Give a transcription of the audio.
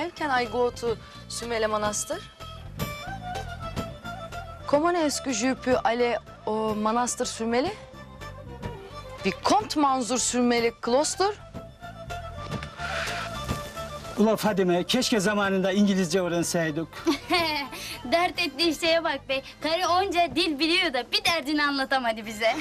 How can I go to Sümele Manastır? Comment est-ce que je peux aller au Manastır Sümele? Vicomte Manzur Sümele Kloster? Ula Fadime, keşke zamanında İngilizce öğrenseydik. Dert ettiği şeye bak be. Karı onca dil biliyor da bir derdini anlatamadı bize.